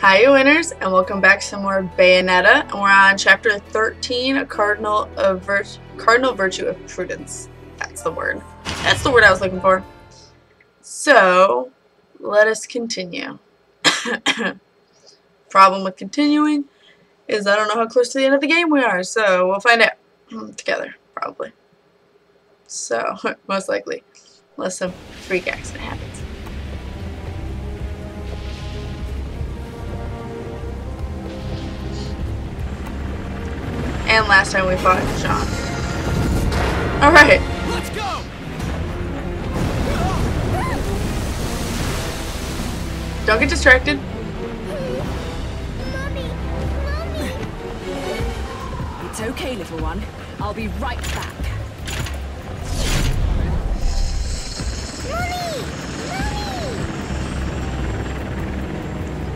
Hi winners, and welcome back to some more Bayonetta, and we're on chapter 13, Cardinal Virtue of Prudence. That's the word. That's the word I was looking for. So, let us continue. Problem with continuing is I don't know how close to the end of the game we are, so we'll find out together, probably. So, most likely, unless some freak accident happens. And last time we fought Sean. Alright. Let's go. Don't get distracted. Mommy. Mommy. It's okay, little one. I'll be right back. Mommy.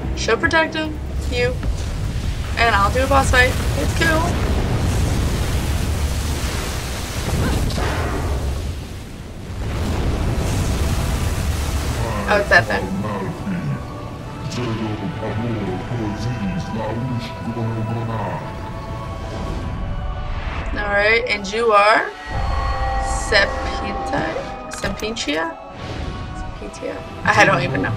Mommy. She'll protect him, you. And I'll do a boss fight. It's cool. Oh, it's that thing. Alright, and you are? Sapientia? I don't even know.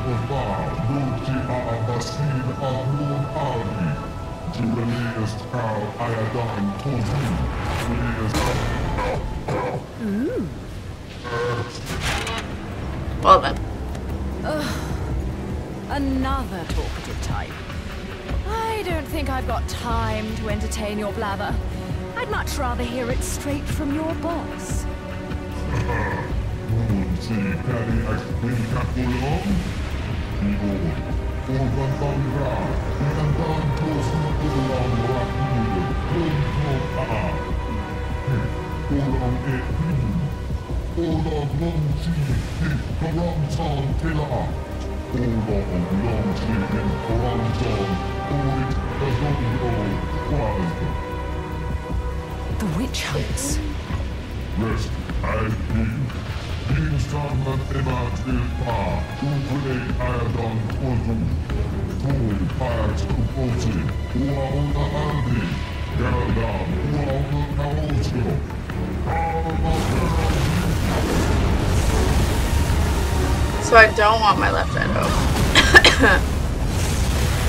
Well then. Another talkative type. I don't think I've got time to entertain your blather. I'd much rather hear it straight from your boss. The witch hunts. Rest, I think. Being strong than ever till far, Ugrey Iodon Quadrum, Fool, Pirates, Kuposi, Uauna Aldi, Garadam, Uauna Naoto, so I don't want my left end open.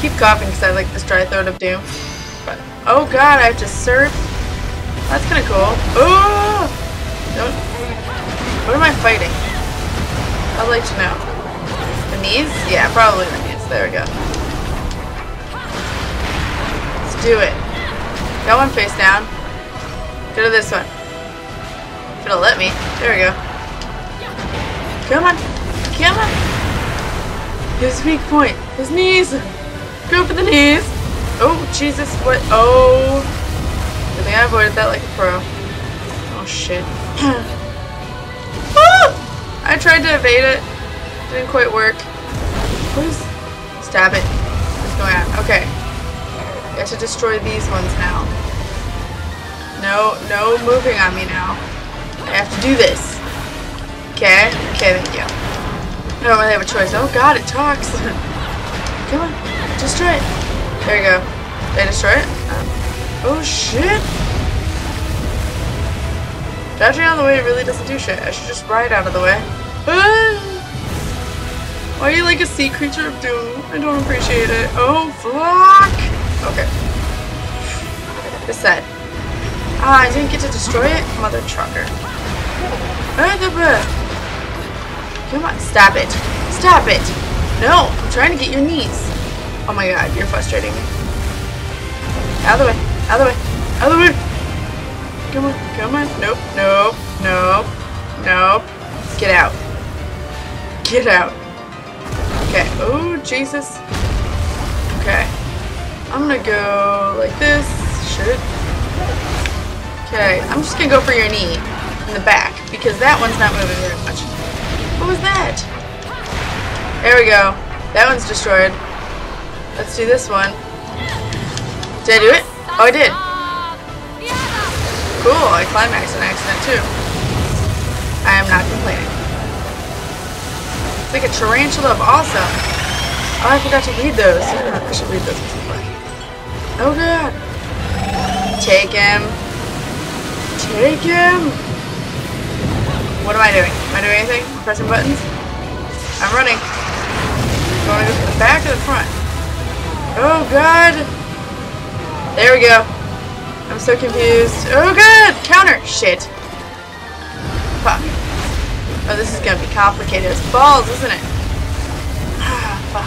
Keep coughing because I like this dry throat of doom. But oh god, I have to surf. That's kind of cool. Oh, don't. What am I fighting? I'd like to know. The knees? Yeah, probably the knees. There we go. Let's do it. That one face down. Go to this one. If it'll let me. There we go. Come on. Come on. His weak point. His knees. Go for the knees. Oh, Jesus. What? Oh. I think I avoided that like a pro. Oh, shit. Ah! I tried to evade it. Didn't quite work. What is... Stab it. What's going on? Okay. I have to destroy these ones now. No moving on me now. I have to do this. Okay. Okay, thank you. I don't really have a choice. Oh god, it talks. Come on, destroy it. There you go. Did I destroy it? Oh shit! Dodging out of the way really doesn't do shit. I should just ride out of the way. Ah! Why are you like a sea creature of doom? I don't appreciate it. Oh fuck! Okay. This side. Ah, I didn't get to destroy it? Mother trucker. Alright, the bird. Come on, stab it. Stab it. No, I'm trying to get your knees. Oh my god, you're frustrating me. Out of the way. Out of the way. Out of the way. Come on. Come on. Nope. Nope. Nope. Nope. Get out. Get out. Okay. Oh, Jesus. Okay. I'm gonna go like this. Shit. Okay. I'm just gonna go for your knee in the back because that one's not moving very much. What was that? There we go. That one's destroyed. Let's do this one. Did I do it? Oh, I did. Cool. I climaxed an accident too. I am not complaining. It's like a tarantula of awesome. Oh, I forgot to read those. Yeah, I should read those at some point. Oh god. Take him. Take him. What am I doing? Am I doing anything? I'm pressing buttons? I'm running. Do I want to go to the back or the front? Oh god. There we go. I'm so confused. Oh god! Counter! Shit. Fuck. Oh, this is gonna be complicated as balls, isn't it? Ah, fuck.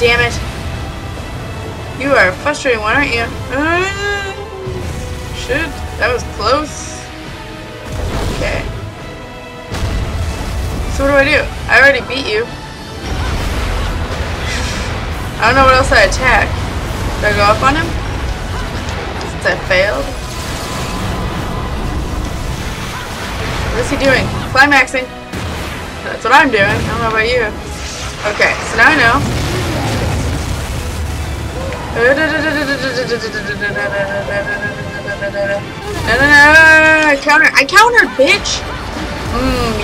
Damn it. You are a frustrating one, aren't you? Shit. That was close. Okay. So what do? I already beat you. I don't know what else I attack. Do I go up on him? I failed. What's he doing? Climaxing. That's what I'm doing. I don't know about you. Okay, so now I know. No, I countered, bitch!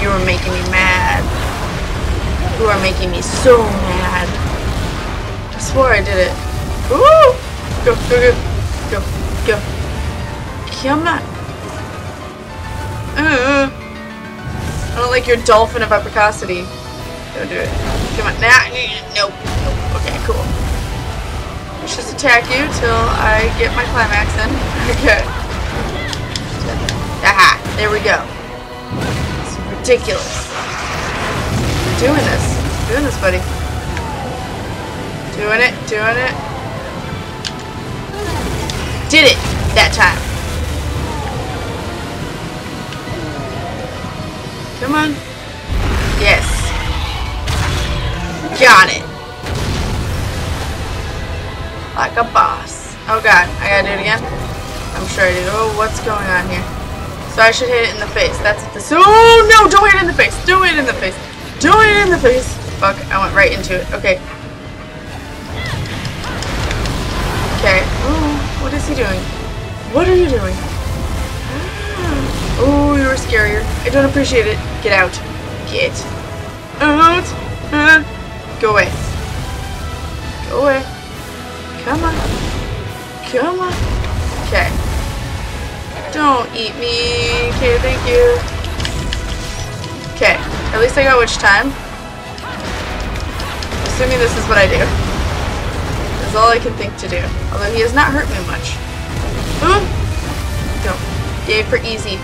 You are making me mad. You are making me so mad. I swore I did it. Woo! Go, go, go. Go. Come on. I don't like your dolphin of apricocity. Don't do it. Come on. Nah. Nope. Nope. Okay, cool. Let's just attack you till I get my climax in. Okay. Aha. There we go. It's ridiculous. You're doing this. You're doing this, buddy. Doing it. Doing it. Did it that time. Come on. Yes. Got it. Like a boss. Oh god, I gotta do it again? I'm sure I did. Oh, what's going on here? So I should hit it in the face. That's the. Oh no, don't hit it in the face. Do it in the face. Do it in the face. Fuck, I went right into it. Okay. Okay. What is he doing? What are you doing? Oh, you're scarier. I don't appreciate it. Get out. Get out. Go away. Go away. Come on. Come on. Okay. Don't eat me. Okay, thank you. Okay. At least I got which time. Assuming this is what I do. All I can think to do. Although he has not hurt me much. Boom! Go. Yay for easy.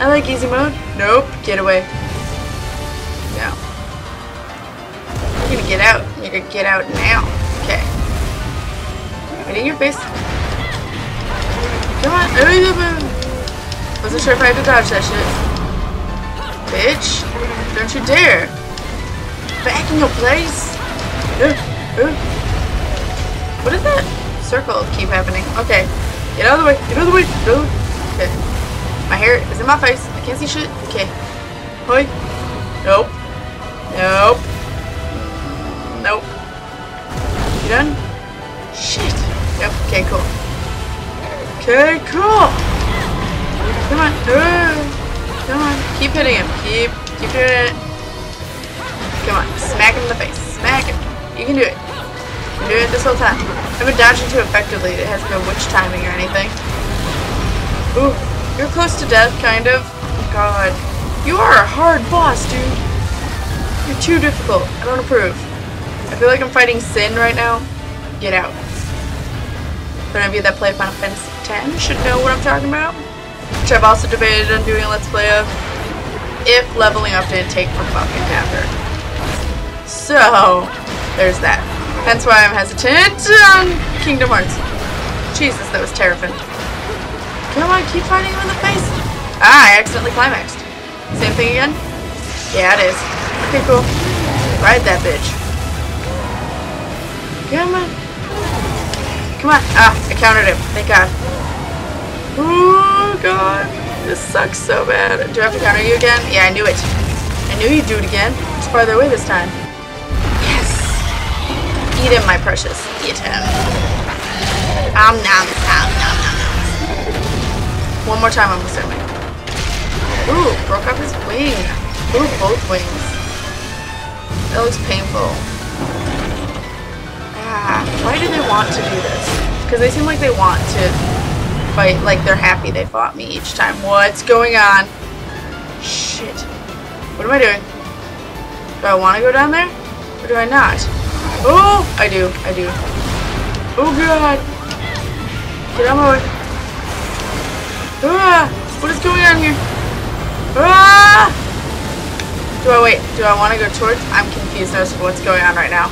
I like easy mode. Nope. Get away. No. You're gonna get out. You're gonna get out now. Okay. Right in your face. Come on. Wasn't sure if I had to dodge that shit. Bitch. Don't you dare. Back in your place. Ooh. What did that circle keep happening? Okay. Get out of the way. Get out of the way. Get out of the way. Okay. My hair is in my face. I can't see shit. Okay. Hoi. Nope. Nope. Nope. You done? Shit. Yep. Okay, cool. Okay, cool. Come on. Come on. Keep hitting him. Keep doing it. Come on. Smack him in the face. Smack him. You can do it. You can do it this whole time. I've been dodging too effectively. It has no witch timing or anything. Ooh, you're close to death, kind of. God. You are a hard boss, dude. You're too difficult. I don't approve. I feel like I'm fighting Sin right now. Get out. Those of you that play Final Fantasy X should know what I'm talking about. Which I've also debated on doing a Let's Play of. If leveling up didn't take for fucking ever. So... there's that. Hence why I'm hesitant on Kingdom Hearts. Jesus, that was terrifying. Come on, keep fighting him in the face. Ah, I accidentally climaxed. Same thing again? Yeah, it is. Okay, cool. Ride that bitch. Come on. Come on. Ah, I countered him. Thank God. Oh, God. This sucks so bad. Do I have to counter you again? Yeah, I knew it. I knew you'd do it again. It's farther away this time. Eat him, my precious. Eat him. Om nom, om nom, nom, nom. One more time, I'm assuming. Ooh, broke off his wing. Ooh, both wings. That was painful. Ah, why do they want to do this? Because they seem like they want to fight, like they're happy they fought me each time. What's going on? Shit. What am I doing? Do I want to go down there? Or do I not? Oh, I do. I do. Oh, God. Get out of my way. Ah, what is going on here? Ah! Do I wait? Do I want to go towards? I'm confused as to what's going on right now.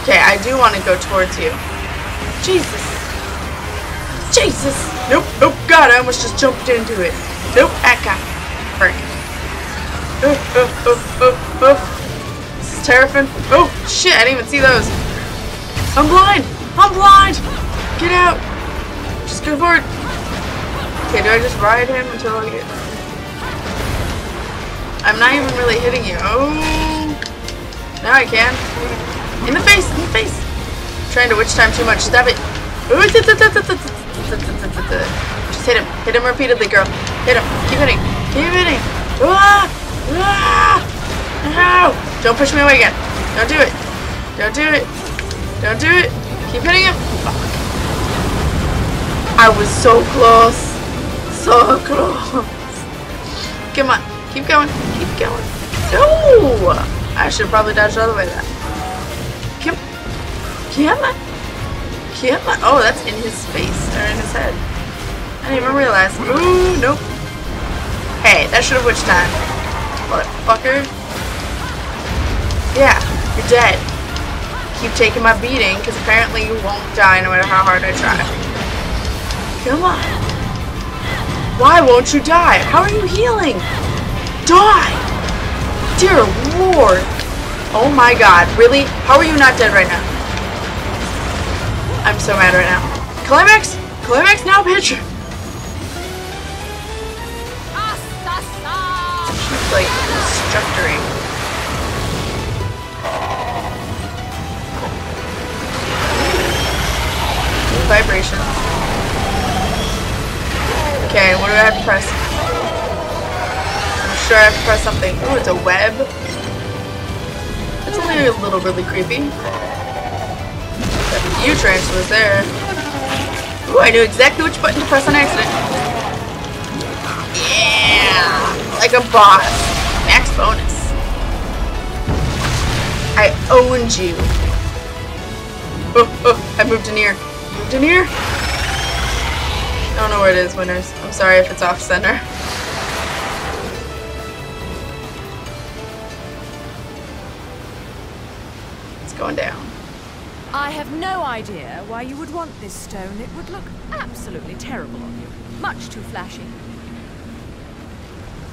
Okay, I do want to go towards you. Jesus. Jesus. Nope. Nope. God, I almost just jumped into it. Nope. Aka. Frick. Oh, oh, oh, oh, oh. This is terrifying. Oh, shit. I didn't even see those. I'm blind. I'm blind. Get out. Just go forward. Okay, do I just ride him until I get... I'm not even really hitting you. Oh, now I can. In the face, in the face. I'm trying to witch time too much. Stop it. Just hit him. Hit him repeatedly, girl. Hit him. Keep hitting. Keep hitting. Ah! Ah! No! Don't push me away again. Don't do it. Don't do it. Don't do it. Keep hitting him. Fuck. I was so close. So close. Come on. Keep going. Keep going. No! I should probably dodge the other way then. Come on. Come on. Oh, that's in his face. Or in his head. I didn't even realize. Ooh, nope. Hey, that should have witched time. Motherfucker. Yeah, you're dead. Keep taking my beating, because apparently you won't die no matter how hard I try. Come on. Why won't you die? How are you healing? Die! Dear Lord! Oh my God, really? How are you not dead right now? I'm so mad right now. Climax? Climax now, bitch! She's like instructoring. Vibration. Okay, what do I have to press? Sure, I have to press something. Oh, it's a web. That's only a little really creepy. That huge ranch was there. Ooh, I knew exactly which button to press on accident. Yeah! Like a boss. Max bonus. I owned you. Oh, oh, I moved in here. Moved in here? I don't know where it is, winners. I'm sorry if it's off center. Going down. I have no idea why you would want this stone. It would look absolutely terrible on you. Much too flashy.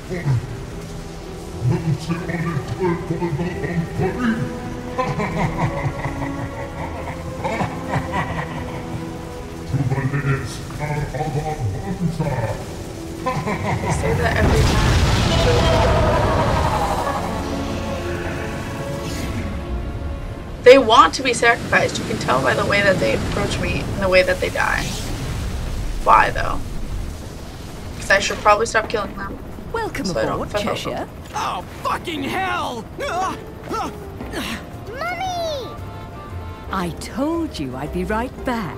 I say that every time. They want to be sacrificed. You can tell by the way that they approach me and the way that they die. Why, though? Because I should probably stop killing them. Welcome aboard, Kesha. Oh, fucking hell! Mummy! I told you I'd be right back.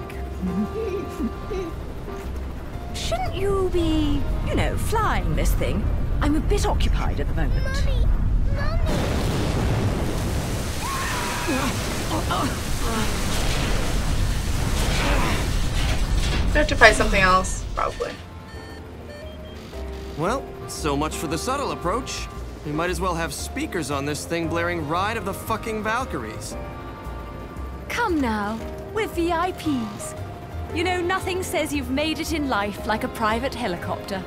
Shouldn't you be, you know, flying this thing? I'm a bit occupied at the moment. Mummy! Mummy! I have to fight something else, probably. Well, so much for the subtle approach. We might as well have speakers on this thing blaring Ride of the Fucking Valkyries. Come now, we're VIPs. You know, nothing says you've made it in life like a private helicopter.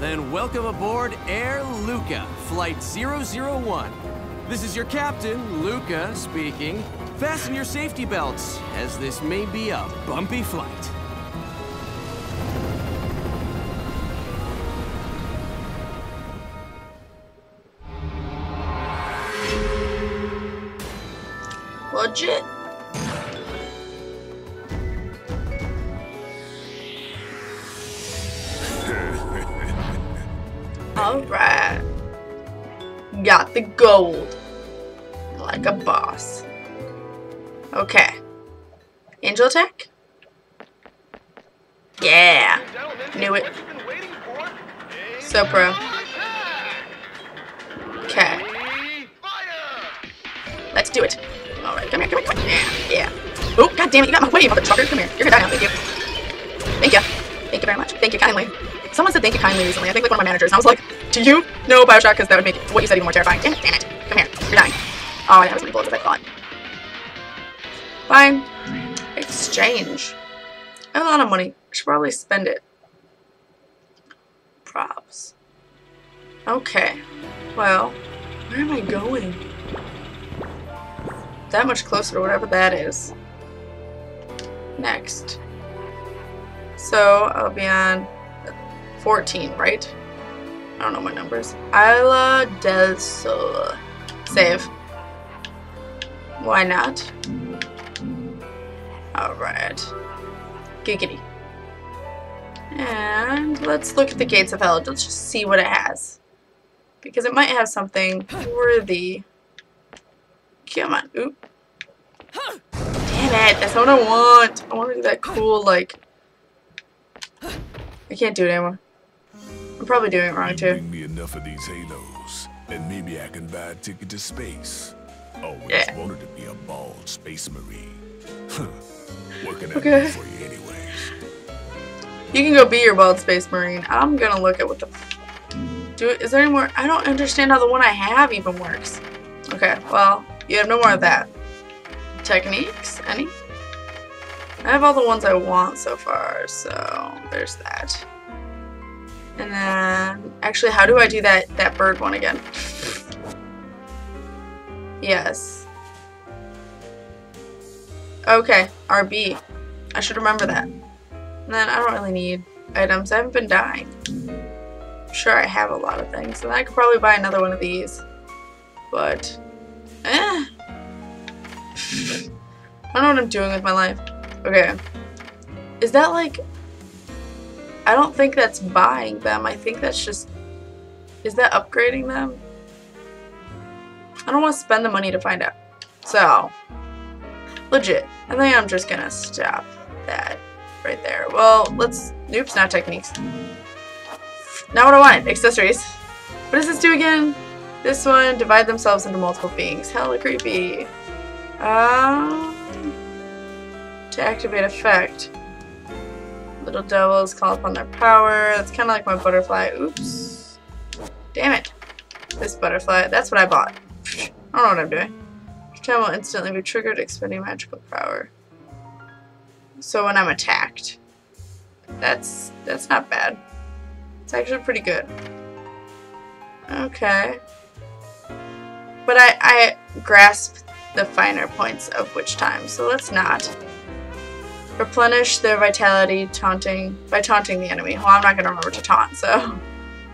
Then welcome aboard Air Luca, Flight 001. This is your captain, Luka, speaking. Fasten your safety belts, as this may be a bumpy flight. Legit. All right. got the gold. Like a boss. Okay. Angel attack? Yeah. Knew it. So pro. Okay. Let's do it. Alright, come here, come here, come here. Yeah. Oh, god damn it, you got my way, mother trucker. Come here. You're gonna die now. Thank you. Thank you. Thank you very much. Thank you kindly. Someone said thank you kindly recently. I think like one of my managers. And I was like, do you know Bioshock? Because that would make what you said even more terrifying. Damn it, damn it. Come here. You're dying. Oh, that was many bullets as I thought. Fine. Exchange. I have a lot of money. I should probably spend it. Props. Okay. Well, where am I going? That much closer to whatever that is. Next. So, I'll be on 14, right? I don't know my numbers. Isla del Sol. Save. Why not? Alright. Giggity. And let's look at the Gates of Hell. Let's just see what it has. Because it might have something worthy. Come on. Oop. Damn it. That's not what I want. I want to do that cool, like... I can't do it anymore. I'm probably doing it wrong, too. Give me enough of these halos, and maybe I can buy a ticket to space. Always wanted to be a bald space marine. Working out for you anyway. You can go be your bald space marine. I'm gonna look at what the... Is there any more? I don't understand how the one I have even works. Okay, well, you have no more of that. Techniques? Any? I have all the ones I want so far, so there's that. And then, actually, how do I do that bird one again? Yes. Okay, RB. I should remember that. And then I don't really need items. I haven't been dying. I'm sure I have a lot of things, and I could probably buy another one of these. But, I don't know what I'm doing with my life. Okay. Is that like... I don't think that's buying them. I think that's just... Is that upgrading them? I don't want to spend the money to find out. So, legit. I think I'm just gonna stop that right there. Well, let's... Oops, not techniques. Not what I wanted. Accessories. What does this do again? This one, divide themselves into multiple beings. Hella creepy. To activate effect. Little devils call upon their power. That's kind of like my butterfly. Oops. Damn it. This butterfly. That's what I bought. I don't know what I'm doing. Each time will instantly be triggered, expending magical power. So when I'm attacked. That's not bad. It's actually pretty good. Okay. But I grasp the finer points of which time, so let's not. Replenish their vitality by taunting the enemy. Well, I'm not going to remember to taunt, so.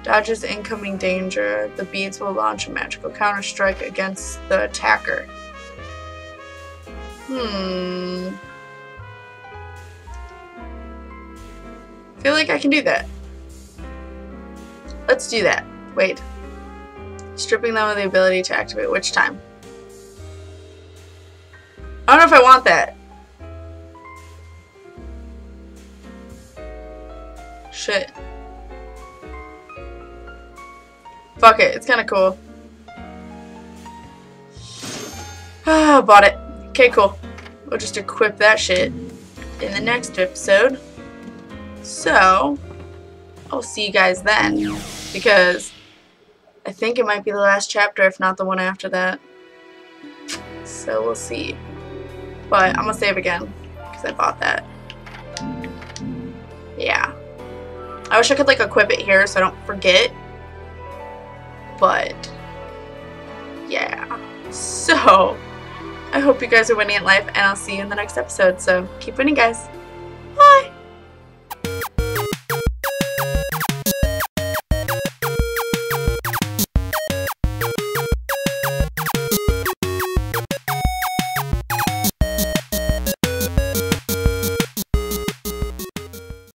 Dodges incoming danger. The beads will launch a magical counter-strike against the attacker. Hmm. I feel like I can do that. Let's do that. Wait. Stripping them of the ability to activate which time. I don't know if I want that. Shit. Fuck it, it's kinda cool. Ah, bought it. Okay, cool. We'll just equip that shit in the next episode. So, I'll see you guys then. Because I think it might be the last chapter, if not the one after that. So, we'll see. But I'm gonna save again, because I bought that. Yeah. I wish I could like equip it here so I don't forget, but yeah, so I hope you guys are winning at life and I'll see you in the next episode, so keep winning guys, bye!